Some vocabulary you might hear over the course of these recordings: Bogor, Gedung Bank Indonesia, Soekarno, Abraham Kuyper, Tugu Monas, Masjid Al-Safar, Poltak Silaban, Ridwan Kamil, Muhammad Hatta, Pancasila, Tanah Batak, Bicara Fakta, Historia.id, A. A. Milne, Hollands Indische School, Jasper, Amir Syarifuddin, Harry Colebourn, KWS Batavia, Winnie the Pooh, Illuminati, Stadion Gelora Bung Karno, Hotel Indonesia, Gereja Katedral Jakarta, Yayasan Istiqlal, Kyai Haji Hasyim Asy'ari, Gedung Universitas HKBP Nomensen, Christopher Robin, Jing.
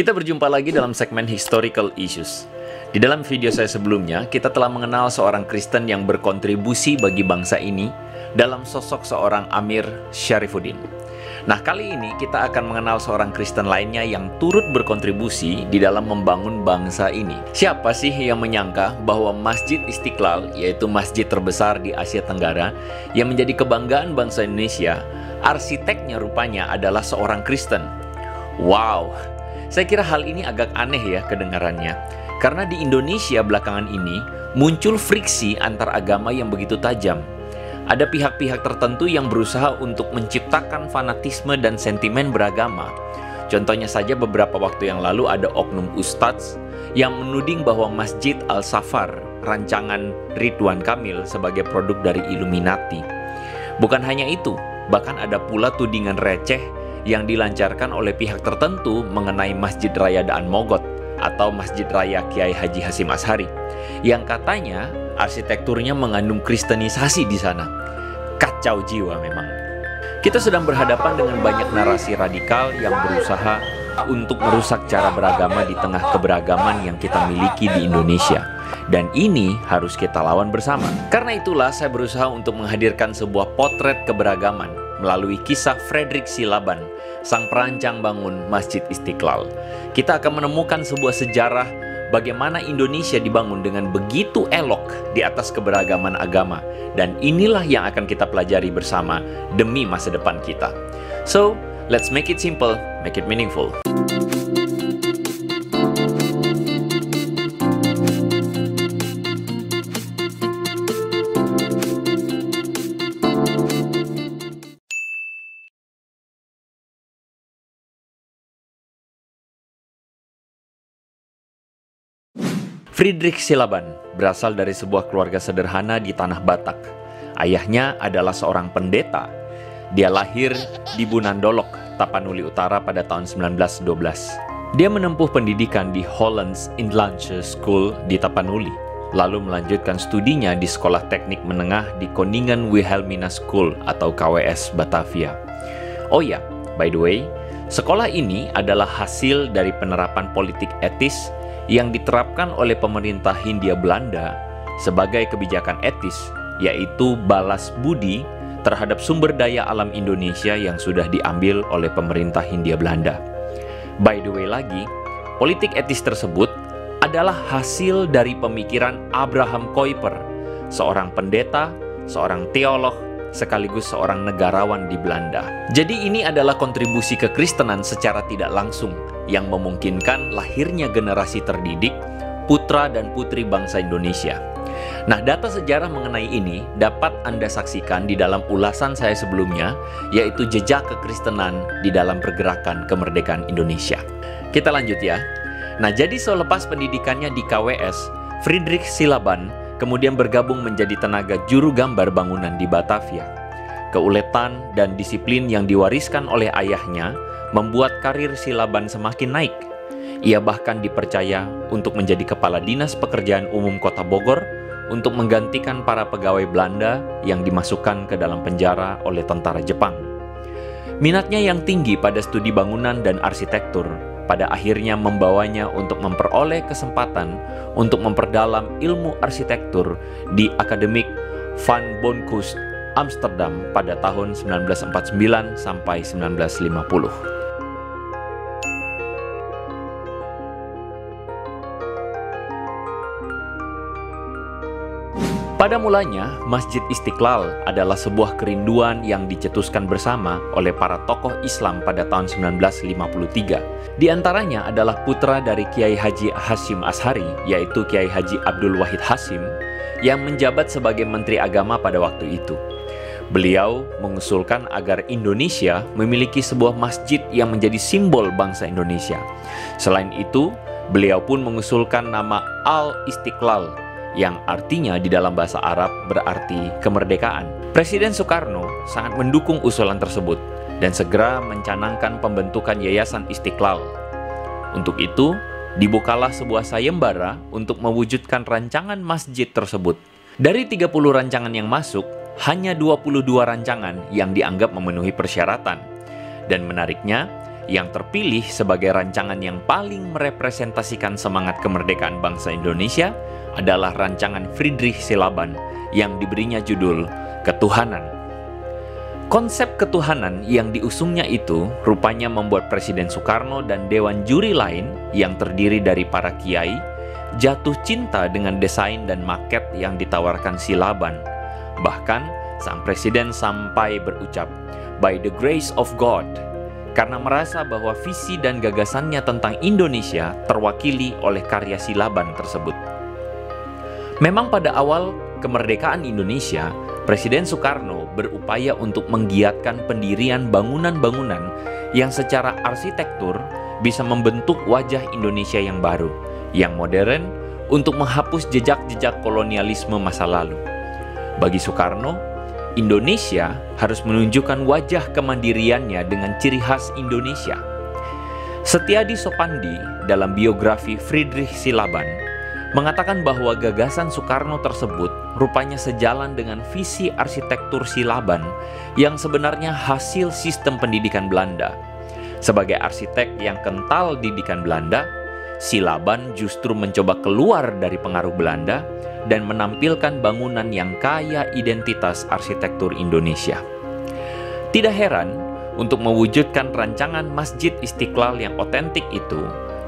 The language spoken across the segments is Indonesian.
Kita berjumpa lagi dalam segmen Historical Issues. Di dalam video saya sebelumnya, kita telah mengenal seorang Kristen yang berkontribusi bagi bangsa ini dalam sosok seorang Amir Syarifuddin. Nah, kali ini kita akan mengenal seorang Kristen lainnya yang turut berkontribusi di dalam membangun bangsa ini. Siapa sih yang menyangka bahwa Masjid Istiqlal, yaitu masjid terbesar di Asia Tenggara yang menjadi kebanggaan bangsa Indonesia, arsiteknya rupanya adalah seorang Kristen? Wow, saya kira hal ini agak aneh ya kedengarannya. Karena di Indonesia belakangan ini muncul friksi antar agama yang begitu tajam. Ada pihak-pihak tertentu yang berusaha untuk menciptakan fanatisme dan sentimen beragama. Contohnya saja beberapa waktu yang lalu ada oknum ustadz yang menuding bahwa Masjid Al-Safar, rancangan Ridwan Kamil, sebagai produk dari Illuminati. Bukan hanya itu, bahkan ada pula tudingan receh yang dilancarkan oleh pihak tertentu mengenai Masjid Raya Daan Mogot atau Masjid Raya Kiai Haji Hasyim Asy'ari, yang katanya arsitekturnya mengandung kristenisasi di sana. Kacau jiwa memang. Kita sedang berhadapan dengan banyak narasi radikal yang berusaha untuk merusak cara beragama di tengah keberagaman yang kita miliki di Indonesia. Dan ini harus kita lawan bersama. Karena itulah saya berusaha untuk menghadirkan sebuah potret keberagaman melalui kisah Friedrich Silaban, sang perancang bangun Masjid Istiqlal. Kita akan menemukan sebuah sejarah bagaimana Indonesia dibangun dengan begitu elok di atas keberagaman agama. Dan inilah yang akan kita pelajari bersama demi masa depan kita. So, let's make it simple, make it meaningful. Friedrich Silaban berasal dari sebuah keluarga sederhana di Tanah Batak. Ayahnya adalah seorang pendeta. Dia lahir di Bunandolok, Tapanuli Utara pada tahun 1912. Dia menempuh pendidikan di Hollands Indische School di Tapanuli, lalu melanjutkan studinya di Sekolah Teknik Menengah di Koningin Wilhelmina School atau KWS Batavia. Oh ya, by the way, sekolah ini adalah hasil dari penerapan politik etis yang diterapkan oleh pemerintah Hindia Belanda sebagai kebijakan etis, yaitu balas budi terhadap sumber daya alam Indonesia yang sudah diambil oleh pemerintah Hindia Belanda. By the way lagi, politik etis tersebut adalah hasil dari pemikiran Abraham Kuyper, seorang pendeta, seorang teolog, sekaligus seorang negarawan di Belanda. Jadi ini adalah kontribusi kekristenan secara tidak langsung yang memungkinkan lahirnya generasi terdidik, putra dan putri bangsa Indonesia. Nah, data sejarah mengenai ini dapat Anda saksikan di dalam ulasan saya sebelumnya, yaitu jejak kekristenan di dalam pergerakan kemerdekaan Indonesia. Kita lanjut ya. Nah, jadi selepas pendidikannya di KWS, Friedrich Silaban kemudian bergabung menjadi tenaga juru gambar bangunan di Batavia. Keuletan dan disiplin yang diwariskan oleh ayahnya membuat karir Silaban semakin naik. Ia bahkan dipercaya untuk menjadi Kepala Dinas Pekerjaan Umum Kota Bogor untuk menggantikan para pegawai Belanda yang dimasukkan ke dalam penjara oleh tentara Jepang. Minatnya yang tinggi pada studi bangunan dan arsitektur pada akhirnya membawanya untuk memperoleh kesempatan untuk memperdalam ilmu arsitektur di Akademik van Bonkus Amsterdam pada tahun 1949 sampai 1950. Pada mulanya, Masjid Istiqlal adalah sebuah kerinduan yang dicetuskan bersama oleh para tokoh Islam pada tahun 1953. Di antaranya adalah putra dari Kyai Haji Hasyim Asy'ari, yaitu Kyai Haji Abdul Wahid Hasyim, yang menjabat sebagai Menteri Agama pada waktu itu. Beliau mengusulkan agar Indonesia memiliki sebuah masjid yang menjadi simbol bangsa Indonesia. Selain itu, beliau pun mengusulkan nama Al-Istiqlal, yang artinya di dalam bahasa Arab berarti kemerdekaan. Presiden Soekarno sangat mendukung usulan tersebut dan segera mencanangkan pembentukan Yayasan Istiqlal. Untuk itu, dibukalah sebuah sayembara untuk mewujudkan rancangan masjid tersebut. Dari 30 rancangan yang masuk, hanya 22 rancangan yang dianggap memenuhi persyaratan. Dan menariknya, yang terpilih sebagai rancangan yang paling merepresentasikan semangat kemerdekaan bangsa Indonesia adalah rancangan Friedrich Silaban yang diberinya judul Ketuhanan. Konsep ketuhanan yang diusungnya itu rupanya membuat Presiden Soekarno dan Dewan Juri lain yang terdiri dari para kiai jatuh cinta dengan desain dan maket yang ditawarkan Silaban. Bahkan sang Presiden sampai berucap, "By the grace of God," karena merasa bahwa visi dan gagasannya tentang Indonesia terwakili oleh karya Silaban tersebut. Memang pada awal kemerdekaan Indonesia, Presiden Soekarno berupaya untuk menggiatkan pendirian bangunan-bangunan yang secara arsitektur bisa membentuk wajah Indonesia yang baru, yang modern, untuk menghapus jejak-jejak kolonialisme masa lalu. Bagi Soekarno, Indonesia harus menunjukkan wajah kemandiriannya dengan ciri khas Indonesia. Setiadi Sopandi dalam biografi Friedrich Silaban mengatakan bahwa gagasan Soekarno tersebut rupanya sejalan dengan visi arsitektur Silaban yang sebenarnya hasil sistem pendidikan Belanda. Sebagai arsitek yang kental didikan Belanda, Silaban justru mencoba keluar dari pengaruh Belanda dan menampilkan bangunan yang kaya identitas arsitektur Indonesia. Tidak heran, untuk mewujudkan rancangan Masjid Istiqlal yang otentik itu,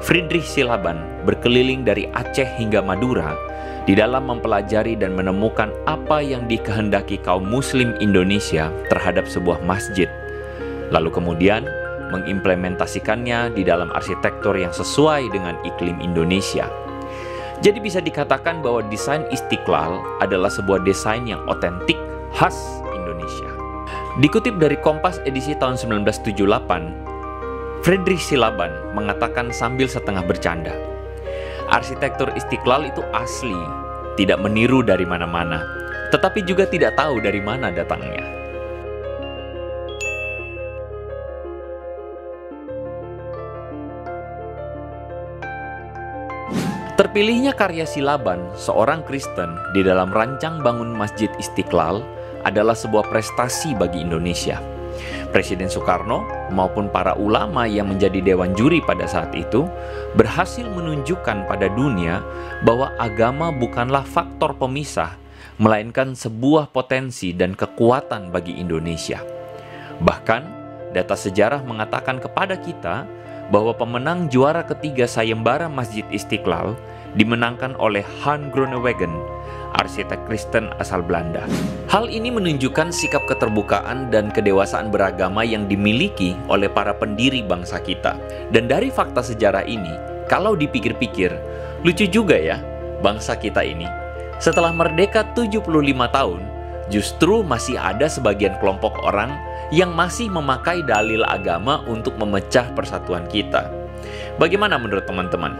Friedrich Silaban berkeliling dari Aceh hingga Madura di dalam mempelajari dan menemukan apa yang dikehendaki kaum Muslim Indonesia terhadap sebuah masjid. Lalu kemudian mengimplementasikannya di dalam arsitektur yang sesuai dengan iklim Indonesia. Jadi bisa dikatakan bahwa desain Istiqlal adalah sebuah desain yang otentik khas Indonesia. Dikutip dari Kompas edisi tahun 1978, Friedrich Silaban mengatakan sambil setengah bercanda, "Arsitektur Istiqlal itu asli, tidak meniru dari mana-mana, tetapi juga tidak tahu dari mana datangnya." Terpilihnya karya Silaban, seorang Kristen, di dalam rancang bangun Masjid Istiqlal adalah sebuah prestasi bagi Indonesia. Presiden Soekarno maupun para ulama yang menjadi dewan juri pada saat itu berhasil menunjukkan pada dunia bahwa agama bukanlah faktor pemisah, melainkan sebuah potensi dan kekuatan bagi Indonesia. Bahkan, data sejarah mengatakan kepada kita bahwa pemenang juara ketiga sayembara Masjid Istiqlal dimenangkan oleh Han Grunewagen, arsitek Kristen asal Belanda. Hal ini menunjukkan sikap keterbukaan dan kedewasaan beragama yang dimiliki oleh para pendiri bangsa kita. Dan dari fakta sejarah ini, kalau dipikir-pikir, lucu juga ya bangsa kita ini. Setelah merdeka 75 tahun, justru masih ada sebagian kelompok orang yang masih memakai dalil agama untuk memecah persatuan kita. Bagaimana menurut teman-teman?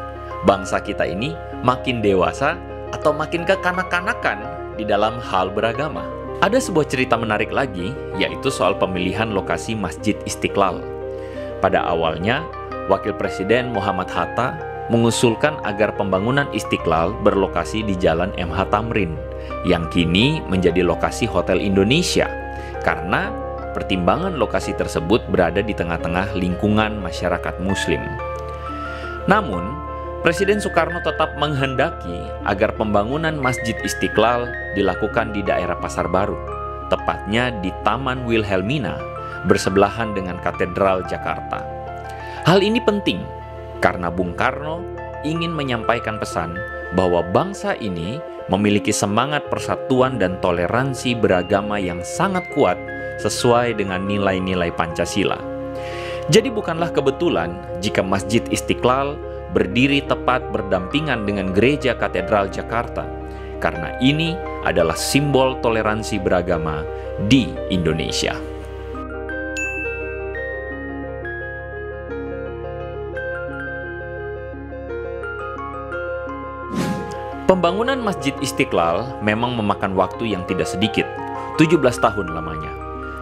Bangsa kita ini makin dewasa atau makin kekanak-kanakan di dalam hal beragama? Ada sebuah cerita menarik lagi, yaitu soal pemilihan lokasi Masjid Istiqlal. Pada awalnya, Wakil Presiden Muhammad Hatta mengusulkan agar pembangunan Istiqlal berlokasi di Jalan MH Thamrin, yang kini menjadi lokasi Hotel Indonesia, karena pertimbangan lokasi tersebut berada di tengah-tengah lingkungan masyarakat Muslim. Namun, Presiden Soekarno tetap menghendaki agar pembangunan Masjid Istiqlal dilakukan di daerah Pasar Baru, tepatnya di Taman Wilhelmina, bersebelahan dengan Katedral Jakarta. Hal ini penting karena Bung Karno ingin menyampaikan pesan bahwa bangsa ini memiliki semangat persatuan dan toleransi beragama yang sangat kuat sesuai dengan nilai-nilai Pancasila. Jadi bukanlah kebetulan jika Masjid Istiqlal berdiri tepat berdampingan dengan Gereja Katedral Jakarta, karena ini adalah simbol toleransi beragama di Indonesia. Pembangunan Masjid Istiqlal memang memakan waktu yang tidak sedikit, 17 tahun lamanya.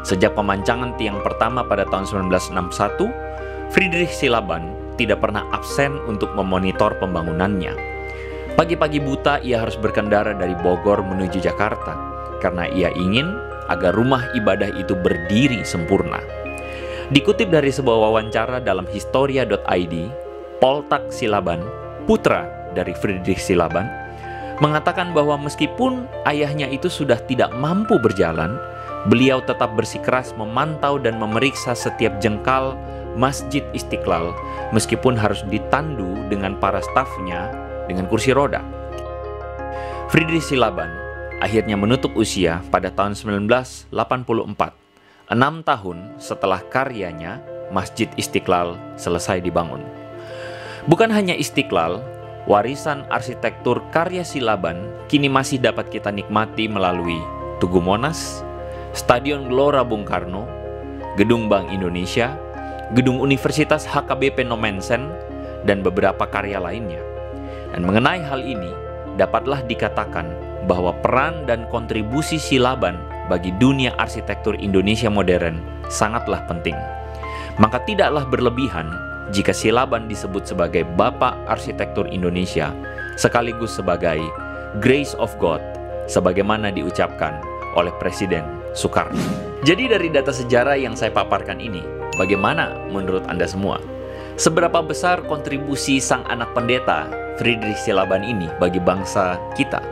Sejak pemancangan tiang pertama pada tahun 1961, Friedrich Silaban tidak pernah absen untuk memonitor pembangunannya. Pagi-pagi buta ia harus berkendara dari Bogor menuju Jakarta, karena ia ingin agar rumah ibadah itu berdiri sempurna. Dikutip dari sebuah wawancara dalam Historia.id, Poltak Silaban, putra dari Friedrich Silaban, mengatakan bahwa meskipun ayahnya itu sudah tidak mampu berjalan, beliau tetap bersikeras memantau dan memeriksa setiap jengkal Masjid Istiqlal, meskipun harus ditandu dengan para stafnya dengan kursi roda. Friedrich Silaban akhirnya menutup usia pada tahun 1984, 6 tahun setelah karyanya Masjid Istiqlal selesai dibangun. Bukan hanya Istiqlal, warisan arsitektur karya Silaban kini masih dapat kita nikmati melalui Tugu Monas, Stadion Gelora Bung Karno, Gedung Bank Indonesia, Gedung Universitas HKBP Nomensen, dan beberapa karya lainnya. Dan mengenai hal ini, dapatlah dikatakan bahwa peran dan kontribusi Silaban bagi dunia arsitektur Indonesia modern sangatlah penting. Maka tidaklah berlebihan jika Silaban disebut sebagai Bapak Arsitektur Indonesia, sekaligus sebagai Grace of God, sebagaimana diucapkan oleh Presiden Soekarno. Jadi dari data sejarah yang saya paparkan ini, bagaimana menurut Anda semua? Seberapa besar kontribusi sang anak pendeta Friedrich Silaban ini bagi bangsa kita?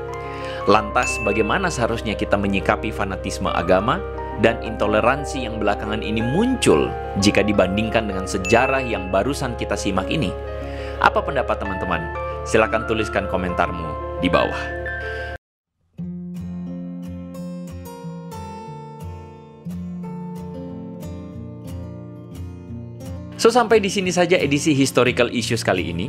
Lantas bagaimana seharusnya kita menyikapi fanatisme agama dan intoleransi yang belakangan ini muncul jika dibandingkan dengan sejarah yang barusan kita simak ini? Apa pendapat teman-teman? Silakan tuliskan komentarmu di bawah. So, sampai di sini saja edisi Historical Issues kali ini.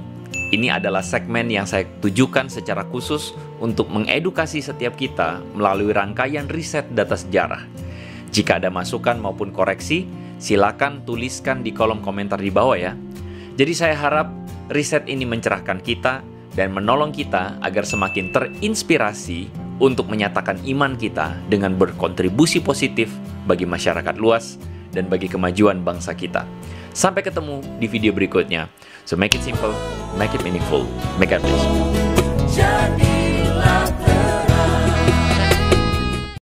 Ini adalah segmen yang saya tujukan secara khusus untuk mengedukasi setiap kita melalui rangkaian riset data sejarah. Jika ada masukan maupun koreksi, silakan tuliskan di kolom komentar di bawah ya. Jadi saya harap riset ini mencerahkan kita dan menolong kita agar semakin terinspirasi untuk menyatakan iman kita dengan berkontribusi positif bagi masyarakat luas dan bagi kemajuan bangsa kita. Sampai ketemu di video berikutnya. So make it simple, make it meaningful, make it rich.